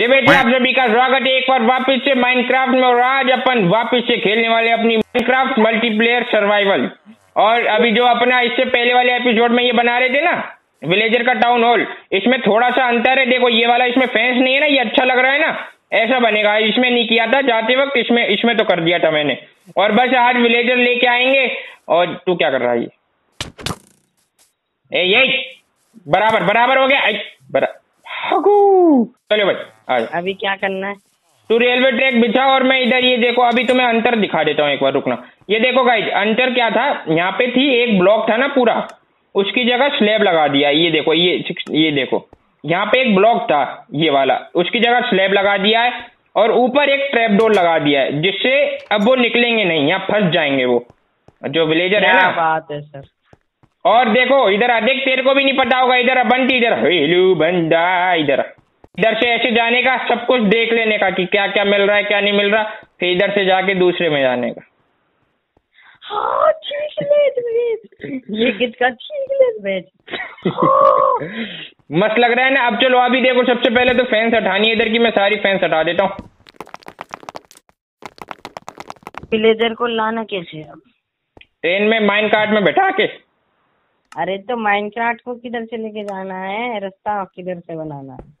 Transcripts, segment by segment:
जी बेटे आप सभी का स्वागत है एक बार वापस से माइनक्राफ्ट में। और आज अपन वापस से खेलने वाले अपनी माइनक्राफ्ट मल्टीप्लेयर सर्वाइवल। और अभी जो अपना इससे पहले वाले एपिसोड में ये बना रहे थे ना विलेजर का टाउन हॉल, इसमें थोड़ा सा अंतर है। देखो ये वाला इसमें फेंस नहीं है ना, ये अच्छा लग रहा है ना, ऐसा बनेगा। इसमें नहीं किया था जाते वक्त, इसमें तो कर दिया था मैंने। और बस आज विलेजर लेके आएंगे। और तू क्या कर रहा है? ये बराबर बराबर हो गया। चलो भाई अभी क्या करना है? तू रेलवे ट्रैक बिछा और मैं इधर, ये देखो अभी तुम्हें अंतर दिखा देता हूँ एक बार, रुकना। ये देखो गाइस अंतर क्या था, यहाँ पे थी एक ब्लॉक था ना पूरा, उसकी जगह स्लैब लगा दिया। ये देखो ये देखो यहाँ पे एक ब्लॉक था ये वाला, उसकी जगह स्लैब लगा दिया है। और ऊपर एक ट्रैपडोर लगा दिया है जिससे अब वो निकलेंगे नहीं, यहाँ फंस जाएंगे वो जो विलेजर है ना। बात है सर। और देखो इधर अधिक तेरे को भी नहीं पता होगा, इधर बंटी इधर हेलू बंदा, इधर से ऐसे जाने का, सब कुछ देख लेने का कि क्या क्या मिल रहा है क्या नहीं मिल रहा, फिर इधर से जाके दूसरे में जाने का। हाँ, ये किसका मस्त लग रहा है ना। अब चलो अभी देखो सबसे पहले तो फैंस हटानी है इधर की, मैं सारी फैंस हटा देता हूँ। विलेजर को लाना कैसे अब? ट्रेन में माइनक्राफ्ट में बैठा के। अरे तो माइनक्राफ्ट को किधर से लेके जाना है, रास्ता किधर से बनाना है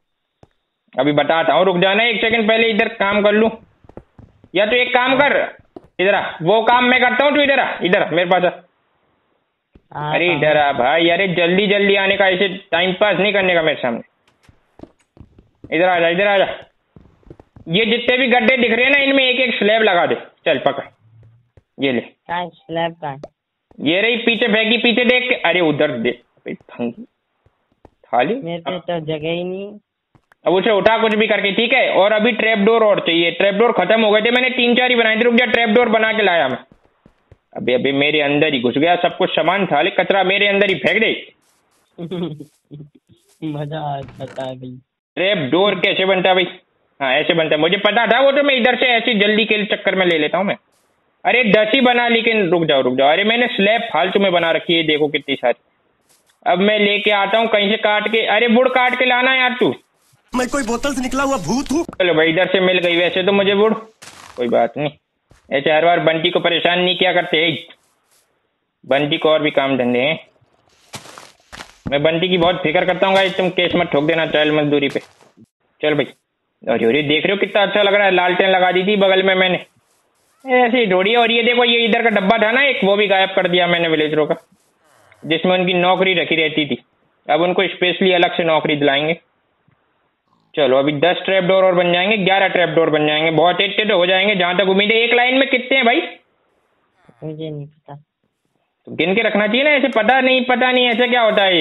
अभी बताता हूँ, रुक जाना है एक सेकंड। पहले इधर काम कर लूँ, या तो एक काम कर इधर आ, वो काम मैं करता हूँ, तू इधर आ, इधर मेरे पास आ। अरे इधर आ भाई, अरे जल्दी जल्दी आने का, ऐसे टाइम पास नहीं करने का मेरे सामने। इधर आ जा, इधर आ जा। ये जितने भी गड्ढे दिख रहे हैं ना, इनमें एक एक स्लैब लगा दे। चल पकड़, ये ले स्लैब का, ये रही पीछे फेंकी, पीछे देख के। अरे उधर देख थाली, मेरे पे तो जगह ही नहीं। अब उसे उठा कुछ भी करके, ठीक है। और अभी ट्रैप डोर और चाहिए, ट्रैप डोर खत्म हो गए थे, मैंने 3-4 ही बनाए थे। रुक जा, ट्रैप डोर बना के लाया मैं। अबे अबे मेरे अंदर ही घुस गया सब कुछ सामान, थाली कचरा मेरे अंदर ही फेंक दे। मजा आता भाई। ट्रैप डोर कैसे बनता भाई? हाँ ऐसे बनता, मुझे पता था वो, तो मैं इधर से ऐसे जल्दी के चक्कर में ले लेता हूँ मैं। अरे 10 ही बना, लेकिन रुक जाओ रुक जाओ। अरे मैंने स्लैब फालतू में बना रखी है, देखो कितनी सारी। अब मैं लेके आता हूँ कहीं से काट के। अरे वुड काट के लाना यार तू, मैं कोई बोतल से निकला हुआ भूत हूँ। चलो भाई इधर से मिल गई वैसे तो मुझे वुड, कोई बात नहीं। ऐसे हर बार बंटी को परेशान नहीं किया करते, बंटी को और भी काम धंधे हैं। मैं बंटी की बहुत फिक्र करता हूँ, तुम केस मत ठोक देना चाइल्ड मजदूरी पे। चल भाई, अरे देख रहे हो कितना अच्छा लग रहा है, लालटेन लगा दी थी बगल में मैंने, ऐसी ढोड़ी। और ये देखो ये इधर का डब्बा था ना एक, वो भी गायब कर दिया मैंने विलेजरों का, जिसमें उनकी नौकरी रखी रहती थी। अब उनको स्पेशली अलग से नौकरी दिलाएंगे। चलो अभी 10 ट्रैप डोर और बन जाएंगे, 11 ट्रैप डोर बन जाएंगे, बहुत अच्छे तो हो जाएंगे जहां तक उम्मीद है। एक लाइन में कितने हैं भाई? मुझे नहीं पता, तो गिन के रखना चाहिए ना, ऐसे पता नहीं ऐसे क्या होता है।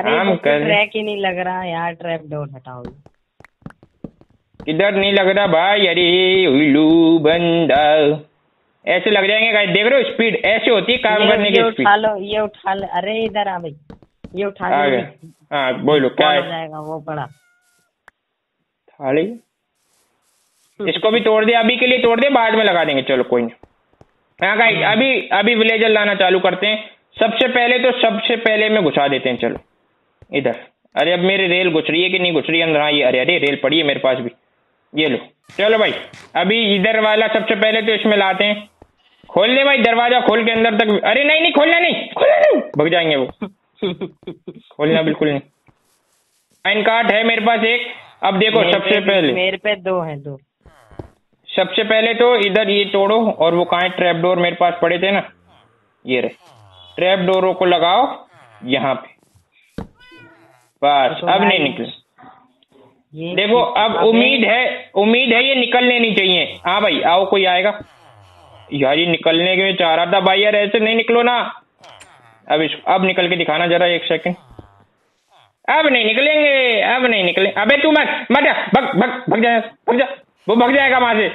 अरे ट्रैक ही नहीं लग रहा यार, ट्रैप डोर हटाओ, इधर नहीं लग रहा भाई। अरे उल्लू बंदा, ऐसे लग जाएंगे गाइस, देख रहे हो स्पीड ऐसे होती है काम करने की। उठा लो ये, उठा लो। अरे इधर आ भाई, ये उठा लो। हाँ बोलो क्या हो जाएगा वो पड़ा थाली। इसको भी तोड़ दे, अभी के लिए तोड़ दे, बाद में लगा देंगे। चलो कोई नहीं। हाँ गाइस अभी विलेजर लाना चालू करते हैं। सबसे पहले में घुसा देते हैं। चलो इधर, अरे अब मेरी रेल घुस रही है कि नहीं घुस रही है अंदर? हाँ ये, अरे अरे रेल पड़ी है मेरे पास भी, ये लो। चलो भाई अभी इधर वाला सबसे पहले तो इसमें लाते हैं। खोल ले भाई दरवाजा, खोल के अंदर तक। अरे नहीं नहीं खोलना नहीं, खोलना नहीं, भग जाएंगे वो। खोलना बिल्कुल नहीं। पैन कार्ड है मेरे पास एक। अब देखो सबसे पहले मेरे पे दो है, दो। सबसे पहले तो इधर ये तोड़ो, और वो कहाँ ट्रैप डोर मेरे पास पड़े थे ना, ये रहे। ट्रैप डोरों को लगाओ यहाँ पे, बस। अब नहीं निकले, देखो अब उम्मीद है ये निकलने नहीं चाहिए। हाँ भाई आओ, कोई आएगा यार? ये निकलने के चाह रहा था भाई, यार ऐसे नहीं निकलो ना। अब निकल के दिखाना जरा एक सेकंड। अब नहीं निकलेंगे, अब नहीं निकले। अबे तू मत भग जा, वो भग जाएगा वहां से।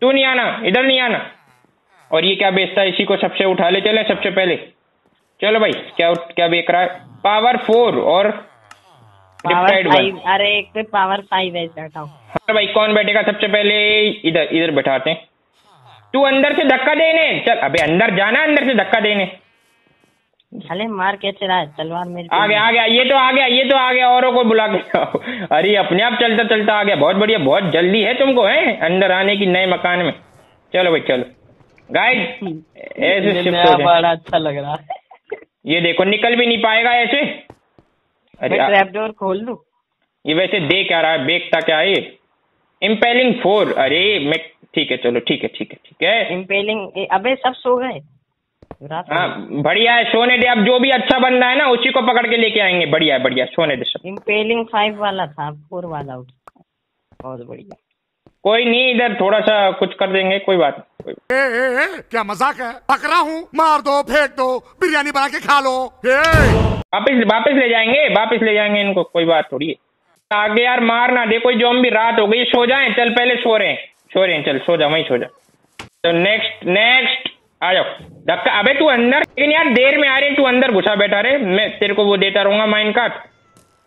तू नहीं आना, इधर नहीं आना। और ये क्या बेचता है, इसी को सबसे उठा ले चले सबसे पहले। चलो भाई क्या क्या बेच रहा है? पावर 4 और पावर 5। अरे एक पे पावर 5 है, हटाओ। हाँ भाई कौन बैठेगा सबसे पहले? इधर बैठाते हैं। तू अंदर से धक्का देने चल, अबे अंदर जाना, अंदर से धक्का देने। साले मार के चला है तलवार मेरे आ गया, आ गया, ये तो आ गया, ये तो आ गया, औरों को बुला के आओ। अरे अपने आप चलता चलता आ गया, बहुत बढ़िया, बहुत जल्दी है तुमको है अंदर आने की नए मकान में। चलो भाई चलो गाइड, ऐसे बड़ा अच्छा लग रहा है। ये देखो निकल भी नहीं पाएगा ऐसे। अरे ट्रैप डोर खोल लूं। ये वैसे दे क्या रहा है, बेकता क्या है ये? इम्पेलिंग 4। अरे मैं ठीक है चलो ठीक है ठीक है ठीक है। इम्पेलिंग, अबे सब सो गए। हाँ बढ़िया है, सोने दे। अब जो भी अच्छा बन रहा है ना उसी को पकड़ के लेके आएंगे। बढ़िया बढ़िया, सोने दे सब। इम्पेलिंग 5 वाला था, 4 वाला उठा, बहुत बढ़िया। कोई नहीं, इधर थोड़ा सा कुछ कर देंगे, कोई बात नहीं। क्या मजाक है, पकड़ा हूँ, मार दो, फेंक दो, बिरयानी बना के खा लो। वापस ले जाएंगे, वापस ले जाएंगे इनको, कोई बात थोड़ी है। आगे यार मारना दे कोई ज़ॉम्बी, रात हो गई, सो जाएं, चल पहले सो रहे हैं, चल सो जा, वहीं सो जा। तो नेक्स्ट आ जाओ धक्का। अबे तू अंदर, लेकिन यार देर में आ रही, तू अंदर घुसा बैठा रहे। मैं तेरे को वो देता रहूंगा माइनक्राफ्ट,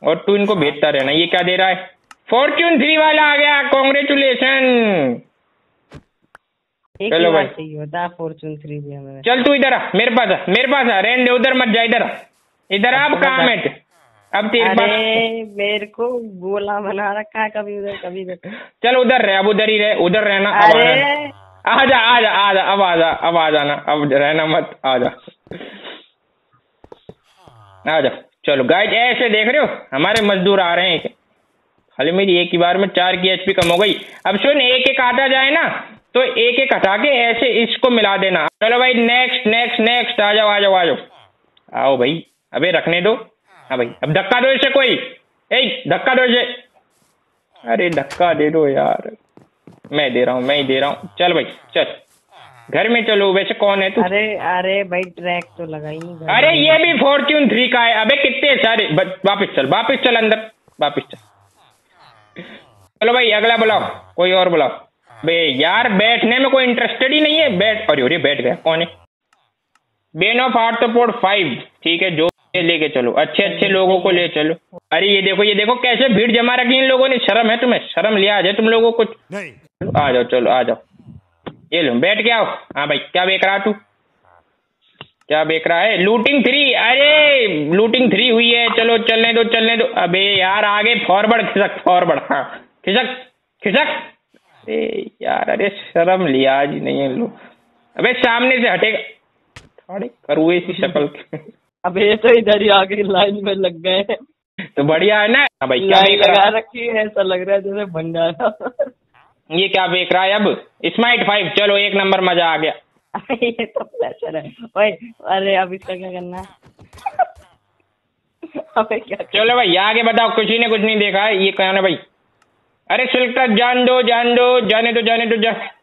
और तू इनको भेजता रहना। ये क्या दे रहा है? फॉर्च्यून 3 वाला आ गया, कॉन्ग्रेचुलेशन। चलो भाई होता फॉर्च्यून 3 भी हमें। चल तू इधर आ, मेरे पास आ, रहने दे, उधर मत जा, इधर आप कहाँ बैठ। अब तेरे पास मेरे को गोला बना रखा है, कभी उधर कभी इधर। चल उधर रहे, अब उधर ही रहे, उधर रहना। आजा, अब आ जाना, अब रहना मत, आजा। चलो गाइस ऐसे देख रहे हो हमारे मजदूर आ रहे हैं। अरे मेरी एक ही बार में 4 की एचपी कम हो गई। अब सुन, एक हटा जाए ना, तो एक हटा के ऐसे इसको मिला देना। चलो भाई नेक्स्ट, आ जाओ भाई। अबे रखने दो। हाँ भाई, अब धक्का दो इसे, कोई धक्का दो इसे। अरे धक्का दे दो यार, मैं ही दे रहा हूँ। चल भाई चल, घर में चलो। वैसे कौन है तू? अरे भाई ट्रैक तो लगा ही नहीं। अरे ये भी फॉर्च्यून 3 का है। अबे कितने सारे। वापिस चल अंदर, वापिस चल। चलो भाई अगला बुलाओ, कोई और बुलाओ। बे यार बैठने में कोई इंटरेस्टेड ही नहीं है। बैठ, अरे बैठ गया। कौन है? Bane of arthropod 5। ठीक है, जो लेके चलो, अच्छे लोगों को ले चलो। अरे ये देखो कैसे भीड़ जमा रखी इन लोगों ने। शर्म है तुम्हें? शर्म लिया जाए तुम लोगों को। आ जाओ, ये लो, बैठ के आओ। हाँ भाई, क्या बेच रहा है? लूटिंग 3। अरे लूटिंग 3 हुई है, चलो चलने दो। अबे यार आगे फॉरवर्ड, हाँ खिसक। अरे यार, अरे शर्म लिहाज नहीं है लो। अबे सामने से हटेगा, थोड़े करुए सी शक्ल के। अबे तो इधर ही आगे लाइन में लग गए तो बढ़िया है ना। भाई क्या लगा रखी है, ऐसा लग रहा है जैसे भंडारा। ये क्या बेच रहा है? अब स्माइट 5। चलो एक नंबर, मजा आ गया। ये तो प्लेजर है भाई। अरे अब इसका क्या करना है? अबे क्या? चलो भाई आगे बताओ, किसी ने कुछ नहीं देखा है। ये क्या है भाई? अरे सिल्का, जाने दो।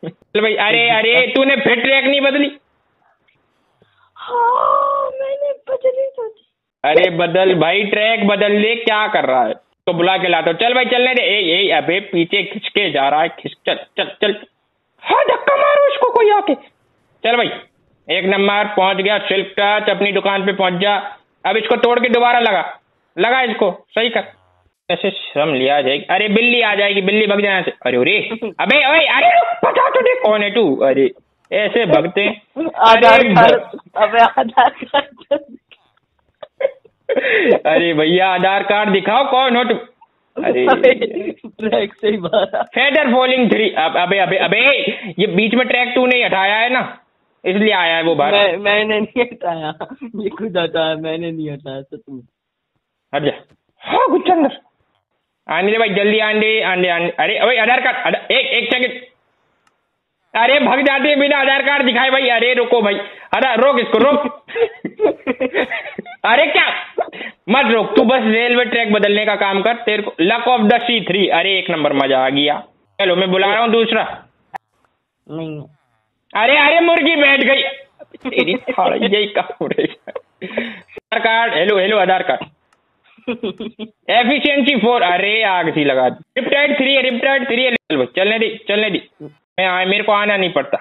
चलो भाई। अरे तूने फिर ट्रैक नहीं बदली? हाँ मैंने बदली तो। अरे बदल भाई, ट्रैक बदल ले। क्या कर रहा है? तो बुला के लाता हूँ। चल भाई चलने दे। ए अबे पीछे खिसके जा रहा है, चल। हाँ धक्का मारो इसको कोई आके। चल भाई एक नंबर, पहुंच गया सिल्क टच, अपनी दुकान पे पहुंच जा। अब इसको तोड़ के दोबारा लगा इसको, सही कर। ऐसे शर्म लिया जाएगी। अरे बिल्ली आ जाएगी, बिल्ली भग जाए। अरे अबे अरे पता तो दे कौन है तू। अरे ऐसे भगते। अरे भैया आधार कार्ड दिखाओ, कौन हो तुम? अरे ट्रैक से ही बाहर। Feather falling 3। अबे ये बीच में ट्रैक तू नहीं हटाया है ना, इसलिए आया है वो बाहर। मैंने नहीं हटाया, ये खुद हटाया, मैंने नहीं हटाया। तो तू हट जा। हाँ कुछ अंदर आने दे भाई, जल्दी आने। अरे अबे आधार कार्ड, एक सेकंड। अरे भग जाते हैं बिना आधार कार्ड दिखाए भाई। अरे रुको भाई, अरे रोक इसको, रोक। अरे क्या मत रोक, तू बस रेलवे ट्रैक बदलने का काम कर। तेरे को लक ऑफ द सी 3। अरे एक नंबर, मजा आ गया। चलो मैं बुला रहा हूँ दूसरा। नहीं अरे मुर्गी बैठ गई तेरी, यही काम रहेगा। Aadhaar card hello Aadhaar card. Efficiency 4। अरे आग सी लगा दी। रिप्टाइड 3 है। चलने दी। मैं आया, मेरे को आना नहीं पड़ता,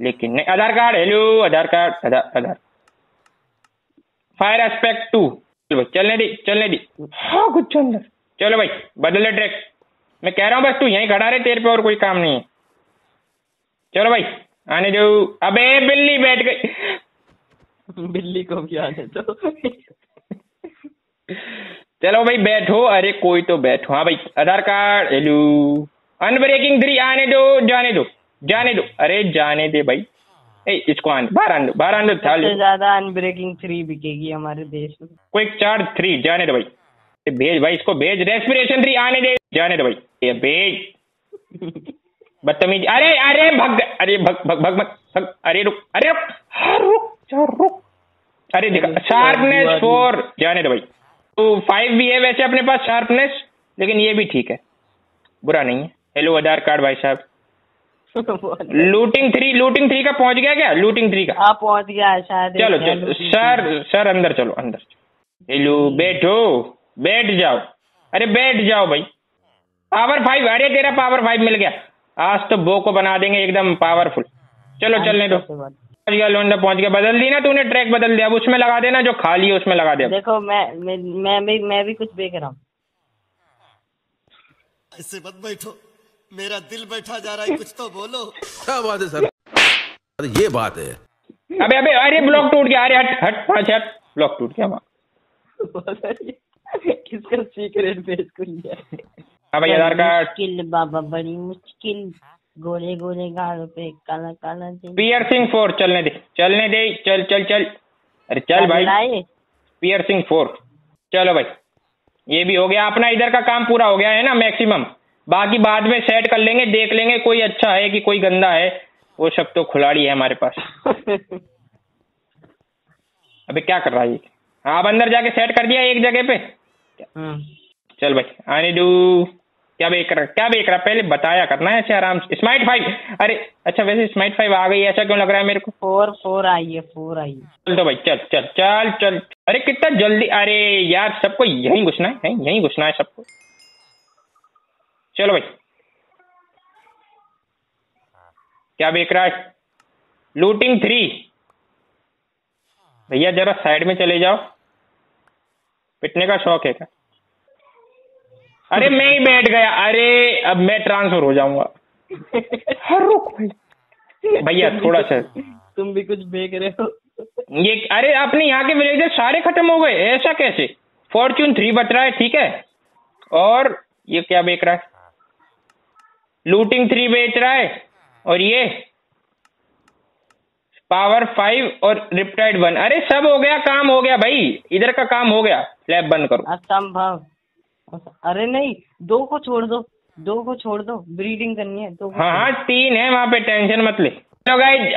लेकिन नहीं। Aadhaar card hello Aadhaar card. Fire aspect 2। चलने दी। हाँ कुछ अंदर। चलो भाई बदले ट्रैक, मैं कह रहा हूँ बस तू यहीं खड़ा रहे, तेरे पे और कोई काम नहीं है। चलो भाई आने दो। अबे बिल्ली बैठ गई। बिल्ली को भी आने दो। चलो भाई बैठो, अरे कोई तो बैठो। हाँ भाई आधार कार्ड। हेलो अनब्रेकिंग 3 आने दो, जाने दो, जाने दो, अरे जाने दे भाई। ए इसको आने, बाहर आने दो, बाहर आने दो। सबसे ज्यादा अनब्रेकिंग 3 बिकेगी हमारे देश में। क्विक चार्ज 3 जाने दो भाई, भेज भाई इसको भेज। रेस्पिरेशन 3 आने दे, जाने दो भाई, ये भेज। बदतमीज, अरे अरे भग, अरे भग भग भग भग, अरे रुक, अरे रुक, हाँ रुक रुक, अरे देखा शार्पनेस 4 जाने दो भाई। तो 5 भी है वैसे अपने पास शार्पनेस, लेकिन ये भी ठीक है, बुरा नहीं है। हेलो आधार कार्ड भाई साहब। लूटिंग 3 का पहुंच गया क्या? लूटिंग 3 का आप पहुंच गया शायद। चलो चलो सर सर अंदर चलो, अंदर। हेलो बैठो, बैठ जाओ, अरे बैठ जाओ भाई। पावर 5, अरे तेरा पावर 5 मिल गया। आज तो बो को बना देंगे एकदम पावरफुल। चलो चलने दो, पहुंच गया लोंडा, पहुंच गया। बदल दी ना तूने, ट्रैक बदल दिया, अब उसमें लगा देना जो खाली है उसमें लगा दे। देखो मैं भी कुछ बेच रहा हूँ। ऐसे मत बैठो, मेरा दिल बैठा जा रहा है, कुछ तो बोलो। क्या बात है सर, ये बात है। अबे अबे अरे ब्लॉक टूट गया, अरे हट हट पाँच हट, ब्लॉक टूट गया। किसका सीक्रेट बेच कर? हाँ भाई आधार कार्ड। मुश्किल बाबा बड़ी मुश्किल, गोले गोले गालों पे काला काला। पियर्सिंग 4 चलने दे, चलने दे, चल चल चल, अरे चल भाई। पियर्सिंग 4 चलो भाई, ये भी हो गया अपना। इधर का काम पूरा हो गया है ना मैक्सिमम, बाकी बाद में सेट कर लेंगे, देख लेंगे कोई अच्छा है कि कोई गंदा है, वो सब तो खिलाड़ी है हमारे पास। अबे क्या कर रहा है ये? हाँ अब अंदर जाके सेट कर दिया एक जगह पे। चल भाई आने दू। क्या बेच रहा पहले बताया करना है ऐसे आराम से। स्मार्ट 5, अरे अच्छा वैसे स्मार्ट 5 आ गई, ऐसा क्यों लग रहा है मेरे को? 4 आई है। चल तो भाई चल। अरे कितना जल्दी, अरे यार सबको यहीं घुसना है, यहीं घुसना है सबको। चलो भाई क्या बेच रहा है? लूटिंग 3 भैया जरा साइड में चले जाओ, पिटने का शौक है क्या? अरे मैं ही बैठ गया, अरे अब मैं ट्रांसफर हो जाऊंगा। रुक भैया थोड़ा सा, तुम भी कुछ बेच रहे हो ये। अरे अपने यहाँ के विलेजर सारे खत्म हो गए, ऐसा कैसे? फॉर्च्यून 3 बच रहा है, ठीक है। और ये क्या बेच रहा है? लूटिंग 3 बेच रहा है, और ये पावर 5 और रिप्टाइड 1। अरे सब हो गया, काम हो गया भाई, इधर का काम हो गया। लैब बंद करो। असंभव, अरे नहीं 2 को छोड़ दो, 2 को छोड़ दो, ब्रीडिंग करनी है 2 को। हाँ 3 है वहाँ पे, टेंशन मत ले। तो गाइस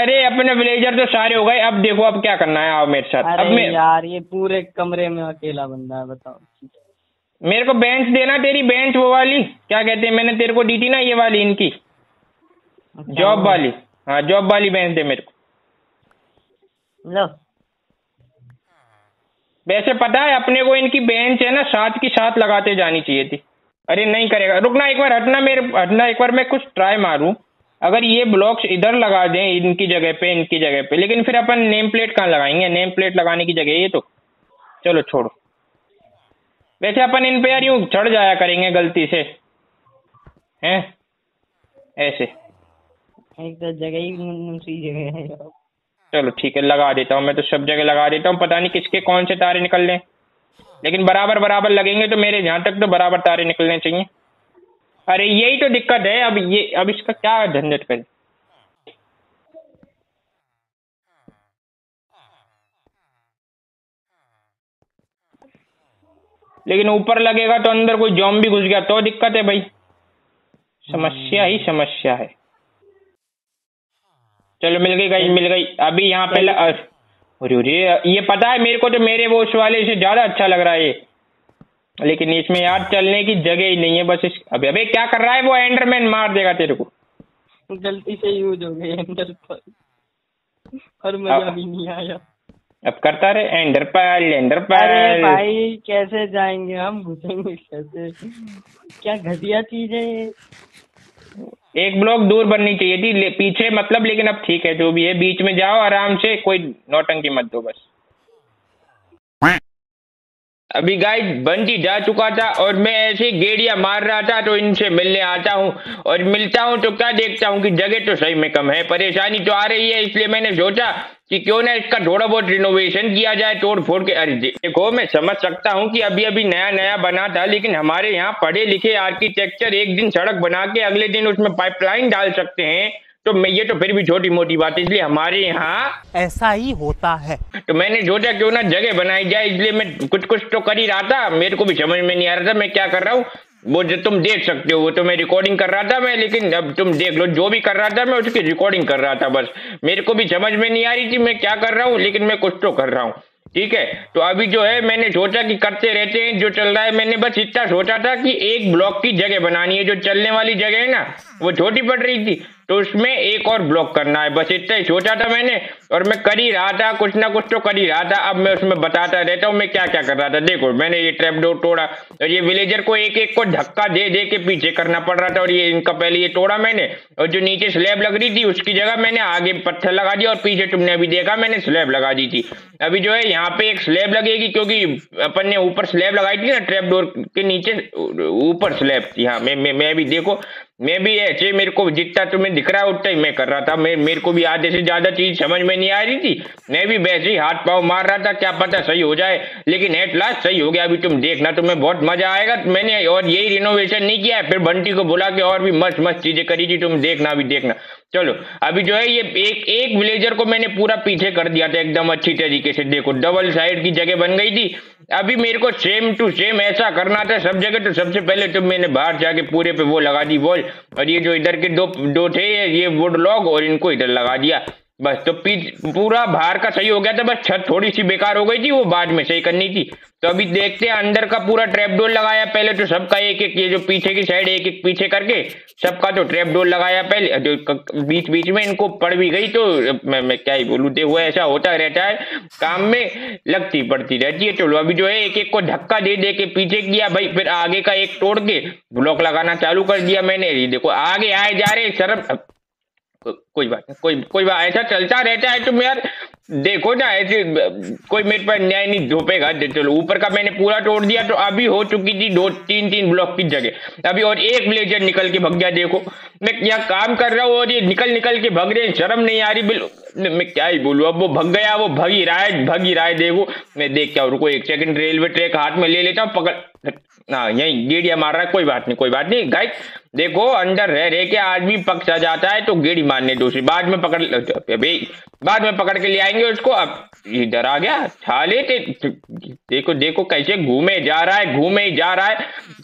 अरे अपने विलेजर तो सारे हो गए, अब देखो अब क्या करना है। आओ मेरे साथ। अरे अब यार ये पूरे कमरे में अकेला बंदा है, बताओ। मेरे को बेंच देना, तेरी बेंच वो वाली क्या कहते हैं, मैंने तेरे को दी थी ना ये वाली, इनकी जॉब वाली। हाँ जॉब वाली बेंच दे मेरे को। लो वैसे पता है अपने को इनकी बेंच है ना 7 की 7 लगाते जानी चाहिए थी। अरे नहीं करेगा, रुकना एक बार, हटना मेरे, हटना एक बार। मैं कुछ ट्राई मारूं, अगर ये ब्लॉक्स इधर लगा दें इनकी जगह पे, इनकी जगह पे, लेकिन फिर अपन नेम प्लेट कहाँ लगाएंगे? नेम प्लेट लगाने की जगह ये तो। चलो छोड़ो, वैसे अपन इन पे यार यूं चढ़ जाया करेंगे गलती से, है ऐसे एकदम जगह ही जगह है। चलो ठीक है लगा देता हूँ मैं तो, सब जगह लगा देता हूँ। पता नहीं किसके कौन से तारे निकलने, लेकिन बराबर बराबर लगेंगे तो मेरे यहाँ तक तो बराबर तारे निकलने चाहिए। अरे यही तो दिक्कत है, अब ये अब इसका क्या झंझट करें। लेकिन ऊपर लगेगा तो अंदर कोई ज़ॉम्बी घुस गया तो दिक्कत है भाई, समस्या ही समस्या है। चलो मिल गई गाइस, मिल गई। अभी यहाँ पे अरे ये पता है मेरे को तो मेरे वो उस वाले से ज्यादा अच्छा लग रहा है ये, लेकिन इसमें यार चलने की जगह ही नहीं है बस इस। अबे अबे क्या कर रहा है वो? एंडरमैन मार देगा तेरे को, गलती से यूज हो गई एंडर पर, और मजा भी नहीं आया। अब करता रहे एंडर पर। अरे भाई कैसे जाएंगे हम, घुसेंगे कैसे? क्या घटिया चीज है। एक ब्लॉक दूर बननी चाहिए थी पीछे मतलब, लेकिन अब ठीक है जो भी है। बीच में जाओ आराम से, कोई नौटंकी मत दो बस। अभी गाइस बंटी जा चुका था और मैं ऐसे गेड़िया मार रहा था, तो इनसे मिलने आता हूँ, और मिलता हूँ तो क्या देखता हूँ कि जगह तो सही में कम है, परेशानी तो आ रही है, इसलिए मैंने सोचा कि क्यों ना इसका थोड़ा बहुत रिनोवेशन किया जाए, तोड़ फोड़ के। अरे देखो मैं समझ सकता हूँ कि अभी अभी नया नया बना था, लेकिन हमारे यहाँ पढ़े लिखे आर्किटेक्चर एक दिन सड़क बना के अगले दिन उसमें पाइपलाइन डाल सकते हैं, तो मैं ये तो फिर भी छोटी मोटी बात, इसलिए हमारे यहाँ ऐसा ही होता है। तो मैंने सोचा क्यों ना जगह बनाई जाए, इसलिए मैं कुछ तो कर ही रहा था, मेरे को भी समझ में नहीं आ रहा था मैं क्या कर रहा हूँ। वो जो तुम देख सकते हो वो तो मैं रिकॉर्डिंग कर रहा था मैं, लेकिन अब तुम देख लो जो भी कर रहा था मैं उसकी रिकॉर्डिंग कर रहा था, बस मेरे को भी समझ में नहीं आ रही थी मैं क्या कर रहा हूँ, लेकिन मैं कुछ तो कर रहा हूँ। ठीक है, तो अभी जो है मैंने सोचा कि करते रहते हैं जो चल रहा है। मैंने बस इतना सोचा था कि एक ब्लॉक की जगह बनानी है, जो चलने वाली जगह है ना वो छोटी पड़ रही थी, तो उसमें एक और ब्लॉक करना है, बस इतना ही सोचा था मैंने। और मैं कर ही रहा था, कुछ ना कुछ तो कर ही रहा था। अब मैं उसमें बताता रहता हूँ मैं क्या क्या कर रहा था। देखो मैंने ये ट्रैपडोर तोड़ा, और ये विलेजर को एक एक को धक्का दे दे के पीछे करना पड़ रहा था, और ये इनका पहले ये तोड़ा मैंने, और जो नीचे स्लैब लग रही थी उसकी जगह मैंने आगे पत्थर लगा दिया, और पीछे तुमने अभी देखा मैंने स्लैब लगा दी थी। अभी जो है यहाँ पे एक स्लैब लगेगी, क्योंकि अपन ने ऊपर स्लैब लगाई थी ना, ट्रैपडोर के नीचे ऊपर स्लैब थी। हाँ मैं भी देखो मैं भी ऐसे, मेरे को जितना तुम्हें दिख रहा है उतना ही मैं कर रहा था। मेरे को भी आधे से ज्यादा चीज समझ में नहीं आ रही थी, मैं भी वैसे ही हाथ पाँव मार रहा था, क्या पता सही हो जाए, लेकिन एट लास्ट सही हो गया। अभी तुम देखना, तुम्हें बहुत मजा आएगा। मैंने और यही रिनोवेशन नहीं किया है, फिर बंटी को बुला के और भी मस्त मस्त चीजें करी थी, तुम देखना अभी देखना। चलो अभी जो है ये एक विलेजर को मैंने पूरा पीछे कर दिया था एकदम अच्छी तरीके से, देखो डबल साइड की जगह बन गई थी। अभी मेरे को सेम टू सेम ऐसा करना था सब जगह, तो सबसे पहले तो मैंने बाहर जाके पूरे पे वो लगा दी वॉल, और ये जो इधर के दो थे ये वुड लॉग, और इनको इधर लगा दिया। बस तो पूरा बाहर का सही हो गया था, बस छत थोड़ी सी बेकार हो गई थी, वो बाद में सही करनी थी। तो अभी देखते हैं अंदर का पूरा ट्रैपडोर लगाया पहले, तो सबका एक एक, ये जो पीछे की साइड एक एक पीछे करके सबका तो ट्रैपडोर लगाया पहले, जो बीच बीच में इनको पड़ भी गई तो मैं क्या ही बोलूँ, देखो ऐसा होता रहता है, काम में लगती पड़ती रहती है। चलो अभी जो है एक एक को धक्का दे दे के पीछे किया भाई, फिर आगे का एक तोड़ के ब्लॉक लगाना चालू कर दिया मैंने। देखो आगे आए जा रहे शर्म, कोई बात नहीं, कोई बात, ऐसा चलता रहता है। तुम यार देखो ना, ऐसे कोई मेरे पर न्याय नहीं झोंपेगा। चलो ऊपर का मैंने पूरा तोड़ दिया, तो अभी हो चुकी थी 2-3 ब्लॉक की जगह। अभी और एक विलेजर निकल के भग गया, देखो मैं यहाँ काम कर रहा हूँ और ये निकल के भग रहे हैं, शर्म नहीं आ रही बिल्कुल, मैं क्या ही बोलूँ। अब वो भग गया, वो भग ही रहा है, देखो मैं देख क्या, रुको एक सेकंड रेलवे ट्रैक हाथ में ले लेता हूँ, पकड़ ना यही गेड़िया मार रहा है, कोई बात नहीं गाइस। देखो अंदर रह के आदमी पक सा जाता है, तो गेड़ी मारने दो, बाद में पकड़ के ले आएंगे उसको। अब इधर आ गया, छा लेते, देखो कैसे घूमे जा रहा है।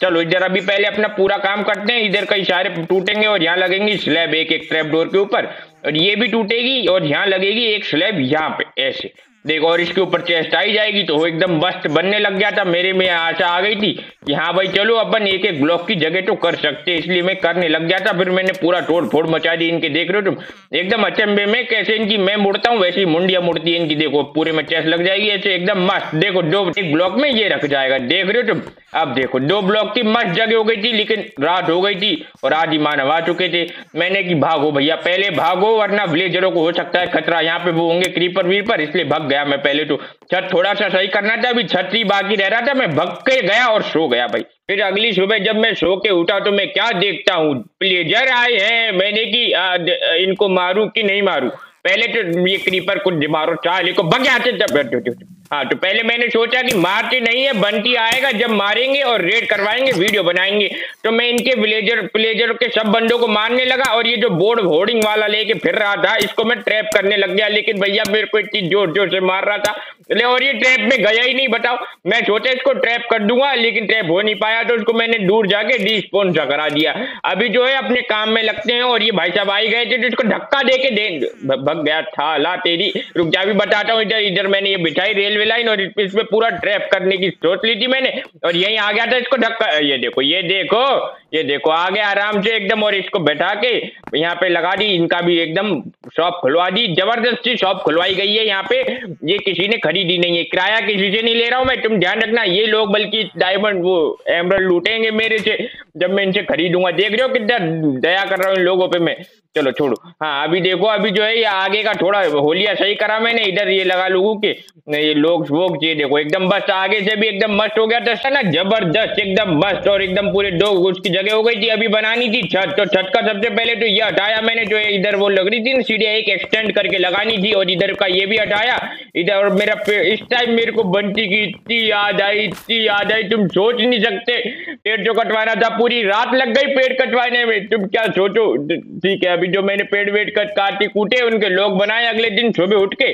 चलो इधर अभी पहले अपना पूरा काम करते हैं, इधर कई सारे टूटेंगे और यहाँ लगेंगी स्लैब एक ट्रैप डोर के ऊपर, और ये भी टूटेगी और यहाँ लगेगी एक स्लैब यहाँ पे ऐसे देखो, और इसके ऊपर चेस्ट आई जाएगी। तो वो एकदम मस्त बनने लग गया था, मेरे में आशा आ गई थी कि हाँ भाई चलो अपन एक एक ब्लॉक की जगह तो कर सकते हैं, इसलिए मैं करने लग गया था। फिर मैंने पूरा तोड़ फोड़ मचा दी इनके, देख रहे हो तुम एकदम अचंभे में कैसे इनकी मैं मुड़ता हूँ वैसी मुंडिया मुड़ती है इनकी। देखो पूरे में चेस्ट लग जाएगी ऐसे एकदम मस्त, देखो दो एक ब्लॉक में ये रख जाएगा, देख रहे हो तुम। अब देखो 2 ब्लॉक की मस्त जगह हो गई थी, लेकिन रात हो गई थी और आदि मानव आ चुके थे। मैंने कि भागो भैया, पहले भागो वरना विलेजरों को हो सकता है खतरा, यहाँ पे वो होंगे क्रीपर वीपर, इसलिए भाग गया मैं। पहले तो छत थोड़ा सा सही करना था, अभी छत ही बाकी रह रहा था, मैं भग के गया और सो गया भाई। फिर अगली सुबह जब मैं सो के उठा तो मैं क्या देखता हूँ, प्लेजर आए हैं। मैंने कि इनको मारू कि नहीं मारू, पहले तो ये क्रीपर को मारो, चाहे को बग आते जब, हाँ तो पहले मैंने सोचा कि मारते नहीं है, बंटी आएगा जब मारेंगे और रेड करवाएंगे वीडियो बनाएंगे। तो मैं इनके विलेजर के सब बंदों को मारने लगा, और ये जो बोर्ड होर्डिंग वाला लेके फिर रहा था इसको मैं ट्रैप करने लग गया, लेकिन भैया मेरे को इतनी जोर जोर से मार रहा था और ये ट्रैप में गया ही नहीं। बताओ मैं सोचा इसको ट्रैप कर दूंगा, लेकिन ट्रैप हो नहीं पाया, तो उसको मैंने दूर जाके डिस्पोन सा करा दिया। अभी जो है अपने काम में लगते हैं, और ये भाई साहब आई गए थे तो इसको धक्का दे के भग गया था ला तेरी, रुक जा भी बताता हूँ। इधर मैंने ये बिठाई रेलवे लाइन, और इसमें पूरा ट्रैप करने की सोच ली थी मैंने, और यही आ गया था इसको धक्का, ये देखो आ गया आराम से एकदम, और इसको बैठा के यहाँ पे लगा दी। इनका भी एकदम शॉप खुलवा दी, जबरदस्ती शॉप खुलवाई गई है यहाँ पे, ये किसी ने दी नहीं है, किराया किसी से नहीं ले रहा हूं मैं, तुम ध्यान रखना। ये लोग बल्कि डायमंड वो एमरल्ड लूटेंगे मेरे से, जब मैं इनसे खरीदूंगा। देख रहे हो कितना दया कर रहा हूँ इन लोगों पे मैं। चलो छोड़ो। हाँ अभी देखो, अभी जो है ये आगे का थोड़ा होलिया सही करा मैंने। इधर ये लगा लोगों के ये लोग वोग, ये देखो एकदम बस आगे से भी एकदम मस्त हो गया था ना, जबरदस्त एकदम मस्त। और एकदम पूरे दो उसकी जगह हो गई थी। अभी बनानी थी छत, तो छत का सबसे पहले तो ये हटाया मैंने जो है इधर वो लग रही थी ना सीढ़ियाँ, एक एक्सटेंड करके लगानी थी। और इधर का ये भी हटाया इधर। और मेरा इस टाइम मेरे को बंटी की इतनी याद आई, इतनी याद आई, तुम सोच नहीं सकते। पेड़ जो कटवाना था पूरी रात लग गई पेड़ कटवाने में, तुम क्या सोचो। ठीक है, अभी जो मैंने पेड़ वेड़ काटे कूटे उनके लोग बनाए अगले दिन सुबह उठ के।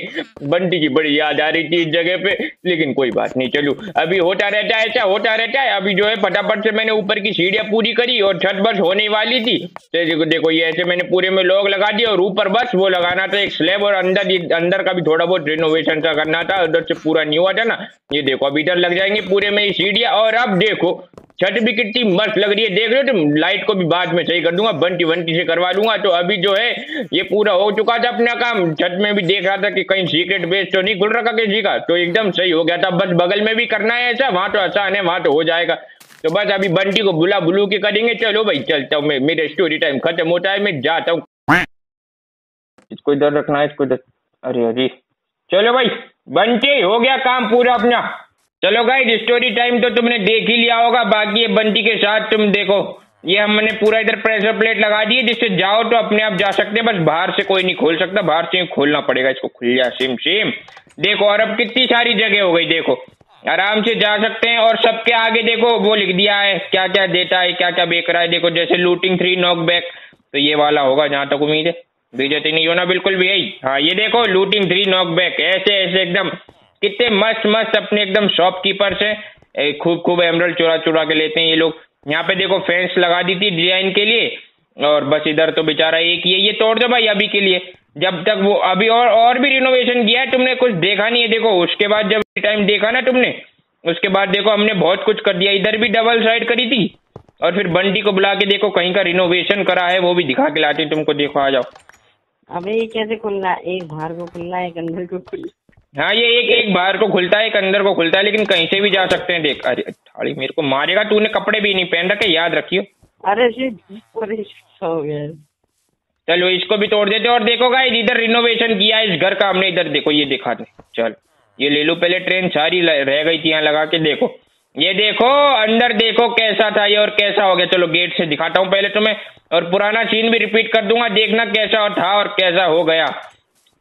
बंटी की बड़ी याद आ रही थी इस जगह पे, लेकिन कोई बात नहीं, चलो अभी होता रहता है, ऐसा होता रहता है। अभी जो है फटाफट से मैंने ऊपर की सीढ़ियां पूरी करी और छत बस होने वाली थी। तो देखो ये ऐसे मैंने पूरे में लोग लगा दिए और ऊपर बस वो लगाना था एक स्लैब। और अंदर का भी थोड़ा बहुत रिनोवेशन सा करना था, उधर से पूरा नहीं हुआ था ना। ये देखो अब इधर लग जाएंगे पूरे में सीढ़ियां। और अब देखो छत भी कितनी मस्त लग रही है, देख रहे हो तुम। लाइट को भी बाद में सही कर दूंगा, बंटी बंटी से करवा लूंगा। तो अभी जो है ये पूरा हो चुका था अपना काम। छत में भी देख रहा था कि कहीं सीक्रेट बेस तो नहीं खुल रखा किसी का, तो एकदम सही हो गया था। बस बगल में भी करना है ऐसा, वहां तो आसान है, वहां तो हो जाएगा। तो बस अभी बंटी को बुला बुलू के करेंगे। चलो भाई चलता हूँ मैं, मेरा स्टोरी टाइम खत्म होता है, मैं जाता हूँ। इसको इधर रखना है, इसको इधर। अरे अरे चलो भाई बंटी, हो गया काम पूरा अपना। चलो गाइस स्टोरी टाइम तो तुमने देख ही लिया होगा। बाकी ये बंटी के साथ तुम देखो, ये हमने पूरा इधर प्रेशर प्लेट लगा दी है जिससे जाओ तो अपने आप जा सकते हैं। बस बाहर से कोई नहीं खोल सकता, बाहर से ही खोलना पड़ेगा इसको। खुल जा सेम सेम। देखो और अब कितनी सारी जगह हो गई, देखो आराम से जा सकते हैं। और सबके आगे देखो वो लिख दिया है क्या क्या देता है, क्या क्या बेच रहा है। देखो जैसे लूटिंग 3 नॉक बैक, तो ये वाला होगा जहां तक उम्मीद है। बेजती नहीं होना बिल्कुल भी यही। हाँ ये देखो लूटिंग 3 नॉक बैक, ऐसे ऐसे एकदम कितने मस्त मस्त अपने एकदम शॉपकीपर से खूब खूब एमरल्ड चुरा चुरा के लेते हैं ये लोग। यहाँ पे देखो फेंस लगा दी थी डिजाइन के लिए। और बस इधर तो बेचारा एक ये तोड़ दो भाई अभी के लिए, जब तक वो अभी और भी रिनोवेशन किया है तुमने, कुछ देखा नहीं है। देखो उसके बाद जब टाइम देखा ना तुमने, उसके बाद देखो हमने बहुत कुछ कर दिया। इधर भी डबल साइड करी थी और फिर बंटी को बुला के देखो कहीं का रिनोवेशन करा है, वो भी दिखा के लाते तुमको। देखो आ जाओ। अबे ये कैसे खुल रहा है, एक बाहर को खुल रहा है, एक अंदर को खुल। हाँ ये एक बाहर को खुलता है, एक अंदर को खुलता है, लेकिन कहीं से भी जा सकते हैं। देख अरे थाली मेरे को मारेगा, तूने कपड़े भी नहीं पहन रखे याद रखियो। अरे चलो इसको भी तोड़ देते। और देखो गाइस इधर रिनोवेशन किया है इस घर का हमने। इधर देखो ये दिखा दे, चल ये ले लो पहले। ट्रेन सारी रह गई थी यहाँ लगा के। देखो ये देखो अंदर देखो कैसा था ये और कैसा हो गया। चलो गेट से दिखाता हूँ पहले तुम्हें, और पुराना सीन भी रिपीट कर दूंगा, देखना कैसा था और कैसा हो गया।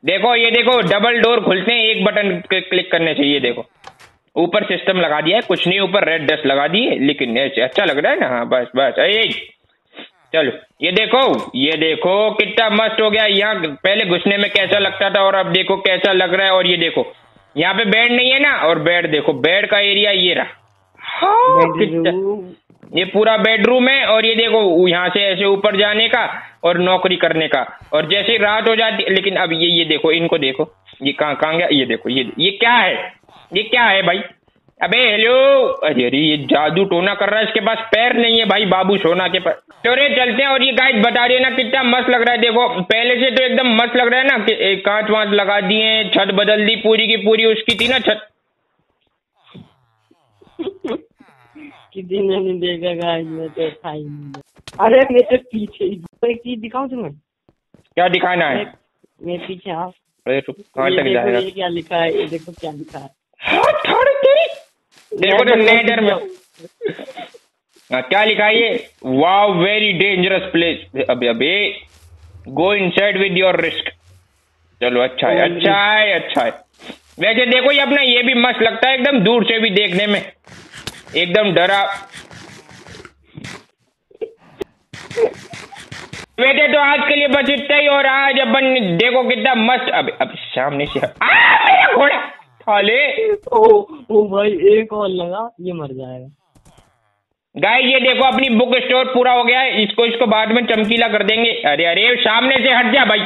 देखो ये देखो डबल डोर खुलते हैं एक बटन क्लिक करने से। ये देखो ऊपर सिस्टम लगा दिया है, कुछ नहीं ऊपर रेड डस्ट लगा दी है, लेकिन अच्छा लग रहा है ना। हाँ बस बस चलो ये देखो कितना मस्त हो गया। यहाँ पहले घुसने में कैसा लगता था और अब देखो कैसा लग रहा है। और ये देखो यहाँ पे बेड नहीं है ना, और बेड देखो बेड का एरिया ये रहा। हाँ ये पूरा बेडरूम है। और ये देखो यहाँ से ऐसे ऊपर जाने का और नौकरी करने का। और जैसे रात हो जाती, लेकिन अब ये देखो इनको देखो ये कहाँ गया। ये देखो ये क्या है, ये क्या है भाई। अबे हेलो, अरे अरे ये जादू टोना कर रहा है, इसके पास पैर नहीं है भाई बाबू सोना के पास। चोरे चलते हैं। और ये गाइस बता रही है ना कितना मस्त लग रहा है। देखो पहले से तो एकदम मस्त लग रहा है ना, कांच वाँच लगा दिए, छत बदल दी पूरी की पूरी। उसकी थी ना छत, किसी ने नहीं देखा गाइस। मैं तो खाई नहीं। अरे मेरे पीछे एक चीज दिखाऊं तुम्हें। क्या दिखाना है? मैं पीछे आओ। अरे तू कहां तक जा रहा है? क्या लिखा है ये देखो, क्या लिखा है। हां थोड़ी तेरी देखो तो नेदर में क्या लिखा है ये। Wow very dangerous place. अबे अबे go inside with your risk. चलो अच्छा है, अच्छा है, अच्छा है। वैसे देखो ये अपना ये भी मस्त लगता है एकदम दूर से भी देखने में, एकदम डरा। बेटे तो आज के लिए बस इतना ही। और आज अपन देखो कितना मस्त। अब सामने से घोड़ा थाले। ओ भाई एक और लगा, ये मर जाएगा। गाइस ये देखो अपनी बुक स्टोर पूरा हो गया है। इसको बाद में चमकीला कर देंगे। अरे अरे सामने से हट जा भाई।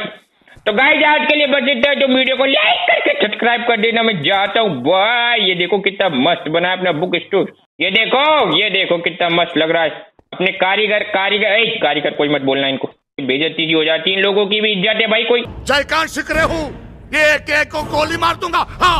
तो गाइस आज के लिए बस इतना है। जो वीडियो को लाइक करके सब्सक्राइब कर देना। मैं जाता हूँ भाई। ये देखो कितना मस्त बना है अपना बुक स्टोर। ये देखो कितना मस्त लग रहा है। अपने कारीगर कोई मत बोलना इनको, बेइज्जती हो जाती है इन लोगों की भी इज्जत है भाई। कोई जयकांत शिकरे हूँ, एक एक को गोली मार दूंगा। हाँ।